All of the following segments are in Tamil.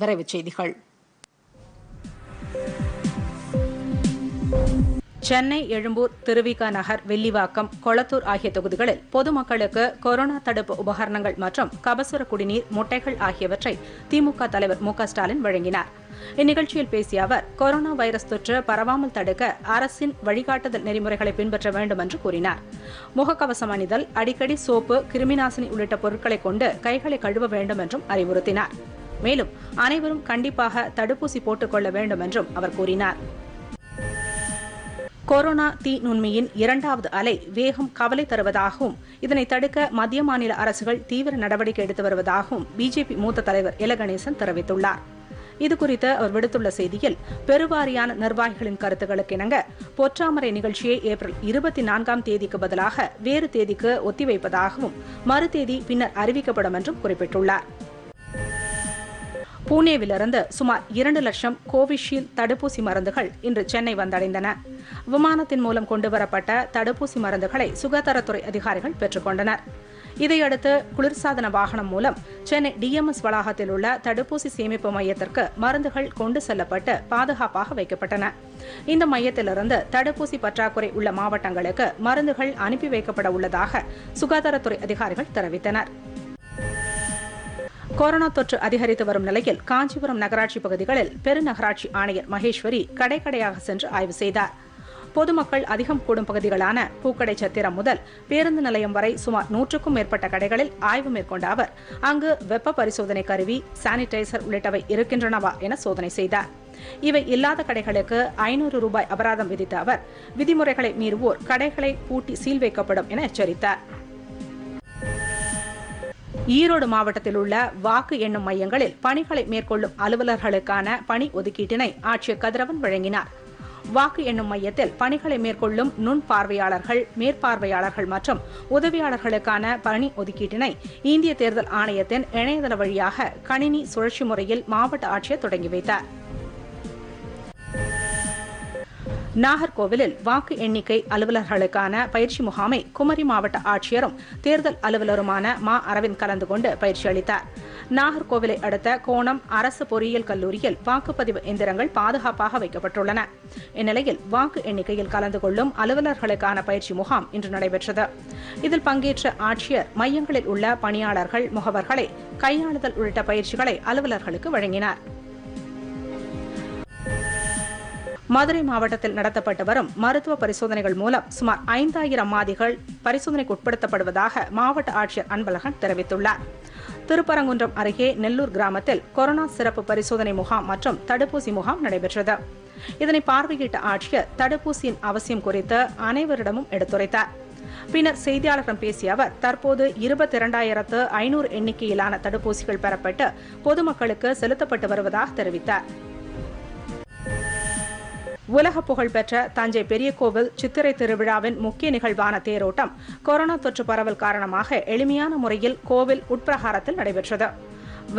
விரைவுச் செய்திகள். சென்னை, எழும்பூர், திருவிக நகர், வெள்ளிவாக்கம், கொளத்தூர் ஆகிய தொகுதிகளில் பொதுமக்களுக்கு கொரோனா தடுப்பு உபகரணங்கள் மற்றும் கபசுர குடிநீர், முட்டைகள் ஆகியவற்றை திமுக தலைவர் மு க ஸ்டாலின் வழங்கினார். இந்நிகழ்ச்சியில் பேசிய அவர், கொரோனா வைரஸ் தொற்று பரவாமல் தடுக்க அரசின் வழிகாட்டுதல் நெறிமுறைகளை பின்பற்ற வேண்டும் என்று கூறினார். முகக்கவசம் அணிதல், அடிக்கடி சோப்பு, கிருமிநாசினி உள்ளிட்ட பொருட்களை கொண்டு கைகளை கழுவ வேண்டும் என்றும் அறிவுறுத்தினார். மேலும் அனைவரும் கண்டிப்பாக தடுப்பூசி போட்டுக் கொள்ள வேண்டும் என்றும் அவர் கூறினார். கொரோனா தீ நுண்மியின் 2வது அலை வேகம் கவலை தருவதாகவும் இதனை தடுக்க மத்திய மாநில அரசுகள் தீவிர நடவடிக்கை எடுத்து வருவதாகவும் பிஜேபி மூத்த தலைவர் எல கணேசன் தெரிவித்துள்ளார். இதுகுறித்து அவர் விடுத்துள்ள செய்தியில், பெருவாரியான நிர்வாகிகளின் கருத்துக்களுக்கிணங்க பொற்றாமரை நிகழ்ச்சியை ஏப்ரல் 24 தேதிக்கு பதிலாக வேறு தேதிக்கு ஒத்திவைப்பதாகவும் மறு தேதி பின்னர் அறிவிக்கப்படும் என்றும் குறிப்பிட்டுள்ளார். புனேவிலிருந்து சுமார் 2 லட்சம் கோவிஷீல்டு தடுப்பூசி மருந்துகள் இன்று சென்னை வந்தடைந்தன. விமானத்தின் மூலம் கொண்டுவரப்பட்ட தடுப்பூசி மருந்துகளை சுகாதாரத்துறை அதிகாரிகள் பெற்றுக் கொண்டனர். இதையடுத்து குளிர்சாதன வாகனம் மூலம் சென்னை டிஎம்எஸ் வளாகத்தில் உள்ள தடுப்பூசி சேமிப்பு மையத்திற்கு மருந்துகள் கொண்டு செல்லப்பட்டு பாதுகாப்பாக வைக்கப்பட்டன. இந்த மையத்திலிருந்து தடுப்பூசி பற்றாக்குறை உள்ள மாவட்டங்களுக்கு மருந்துகள் அனுப்பி வைக்கப்பட உள்ளதாக சுகாதாரத்துறை அதிகாரிகள் தெரிவித்தனா். கொரோனா தொற்று அதிகரித்து வரும் நிலையில் காஞ்சிபுரம் நகராட்சி பகுதிகளில் பெருநகராட்சி ஆணையர் மகேஸ்வரி கடைக்கடையாக சென்று ஆய்வு செய்தார். பொதுமக்கள் அதிகம் கூடும் பகுதிகளான பூக்கடை சத்திரம் முதல் பேருந்து நிலையம் வரை சுமார் 100க்கும் மேற்பட்ட கடைகளில் ஆய்வு மேற்கொண்ட அவர், அங்கு வெப்ப பரிசோதனை கருவி, சானிடைசர் உள்ளிட்டவை இருக்கின்றனவா என சோதனை செய்தார். இவை இல்லாத கடைகளுக்கு 500 ரூபாய் அபராதம் விதித்த அவர், விதிமுறைகளை மீறுவோர் கடைகளை பூட்டி சீல் வைக்கப்படும் என எச்சரித்தார். ஈரோடு மாவட்டத்தில் உள்ள வாக்கு எண்ணும் மையங்களில் பணிகளை மேற்கொள்ளும் அலுவலர்களுக்கான பணி ஒதுக்கீட்டினை ஆட்சியர் கதிரவன் வழங்கினார். வாக்கு எண்ணும் மையத்தில் பணிகளை மேற்கொள்ளும் நுண் பார்வையாளர்கள், மேற்பார்வையாளர்கள் மற்றும் உதவியாளர்களுக்கான பணி ஒதுக்கீட்டினை இந்திய தேர்தல் ஆணையத்தின் இணையதள வழியாக கணினி சுழற்சி முறையில் மாவட்ட ஆட்சியர் தொடங்கி வைத்தார். நாகர்கோவிலில் வாக்கு எண்ணிக்கை அலுவலர்களுக்கான பயிற்சி முகாமை குமரி மாவட்ட ஆட்சியரும் தேர்தல் அலுவலருமான மா அரவிந்த் கலந்து கொண்டு பயிற்சி அளித்தார். நாகர்கோவிலை அடுத்த கோணம் அரசு பொறியியல் கல்லூரியில் வாக்குப்பதிவு எந்திரங்கள் பாதுகாப்பாக வைக்கப்பட்டுள்ளன. இந்நிலையில் வாக்கு எண்ணிக்கையில் கலந்து கொள்ளும் அலுவலர்களுக்கான பயிற்சி முகாம் இன்று நடைபெற்றது. இதில் பங்கேற்ற ஆட்சியர் மையங்களில் உள்ள பணியாளர்கள், முகவர்களை கையாளுதல் உள்ளிட்ட பயிற்சிகளை அலுவலர்களுக்கு வழங்கினார். மதுரை மாவட்டத்தில் நடத்தப்பட்டு வரும் மருத்துவ பரிசோதனைகள் மூலம் சுமார் 5000 மாதிகள் பரிசோதனைக்கு உட்படுத்தப்படுவதாக மாவட்ட ஆட்சியர் அன்பழகன் தெரிவித்துள்ளார். திருப்பரங்குன்றம் அருகே நெல்லூர் கிராமத்தில் கொரோனா சிறப்பு பரிசோதனை முகாம் மற்றும் தடுப்பூசி முகாம் நடைபெற்றது. இதனை பார்வையிட்ட ஆட்சியர் தடுப்பூசியின் அவசியம் குறித்து அனைவரிடமும் எடுத்துரைத்தார். பின்னர் செய்தியாளர்களிடம் பேசிய அவர், தற்போது 22,500 எண்ணிக்கையிலான தடுப்பூசிகள் பெறப்பட்டு பொதுமக்களுக்கு செலுத்தப்பட்டு வருவதாக தெரிவித்தார். உலக புகழ்பெற்ற தஞ்சை பெரிய கோவில் சித்திரை திருவிழாவின் முக்கிய நிகழ்வான தேரோட்டம் கொரோனா தொற்று பரவல் காரணமாக எளிமையான முறையில் கோவில் உட்பிரகாரத்தில் நடைபெற்றது.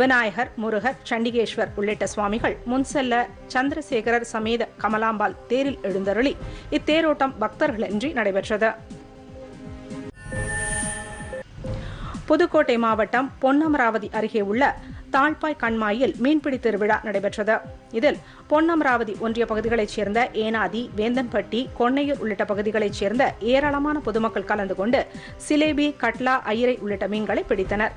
விநாயகர், முருகர், சண்டிகேஸ்வர் உள்ளிட்ட சுவாமிகள் முன் செல்ல சந்திரசேகரர் சமேத கமலாம்பாள் தேரில் எழுந்தருளி இத்தேரோட்டம் பக்தர்களின்றி நடைபெற்றது. புதுக்கோட்டை மாவட்டம் பொன்னமராவதி அருகே உள்ள தாழ்பாய் கண்மாயில் மீன்பிடி திருவிழா நடைபெற்றது. இதில் பொன்னமராவதி ஒன்றிய பகுதிகளைச் சேர்ந்த ஏனாதி, வேந்தன்பட்டி, கொன்னையூர் உள்ளிட்ட பகுதிகளைச் சேர்ந்த ஏராளமான பொதுமக்கள் கலந்து கொண்டு சிலேபி, கட்லா, ஐரை உள்ளிட்ட மீன்களை பிடித்தனர்.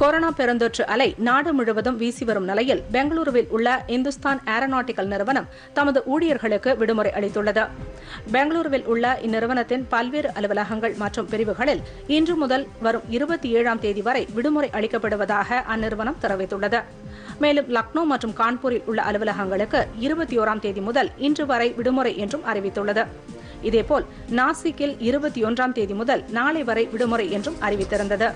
கொரோனா பெருந்தொற்று அலை நாடு முழுவதும் வீசி வரும் நிலையில் பெங்களூருவில் உள்ள இந்துஸ்தான் ஏரோநாட்டிக்கல் நிறுவனம் தமது ஊழியர்களுக்கு விடுமுறை அளித்துள்ளது. பெங்களூருவில் உள்ள இந்நிறுவனத்தின் பல்வேறு அலுவலகங்கள் மற்றும் பிரிவுகளில் இன்று முதல் வரும் 27 தேதி வரை விடுமுறை அளிக்கப்படுவதாக அந்நிறுவனம் தெரிவித்துள்ளது. மேலும் லக்னோ மற்றும் கான்பூரில் உள்ள அலுவலகங்களுக்கு 21 தேதி முதல் இன்று வரை விடுமுறை என்றும் அறிவித்துள்ளது. இதேபோல் நாசிக்கில் 21 தேதி முதல் நாளை வரை விடுமுறை என்றும் அறிவித்திருந்தது.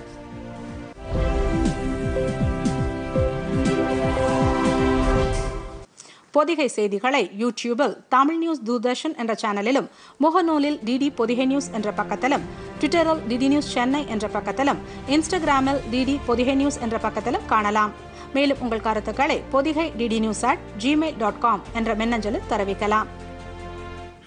பொதிகை செய்திகளை யூடியூபில் தமிழ் நியூஸ் தூர்தர்ஷன் என்ற சேனலிலும், முகநூலில் டிடி பொதிகை நியூஸ் என்ற பக்கத்திலும், ட்விட்டரில் டிடி நியூஸ் சென்னை என்ற பக்கத்திலும், இன்ஸ்டாகிராமில் டிடி பொதிகை நியூஸ் என்ற பக்கத்திலும் காணலாம். மேலும் உங்கள் கருத்துக்களை பொதிகை டிடி நியூஸ்@gmail.com என்ற மின்னஞ்சலில் தெரிவிக்கலாம்.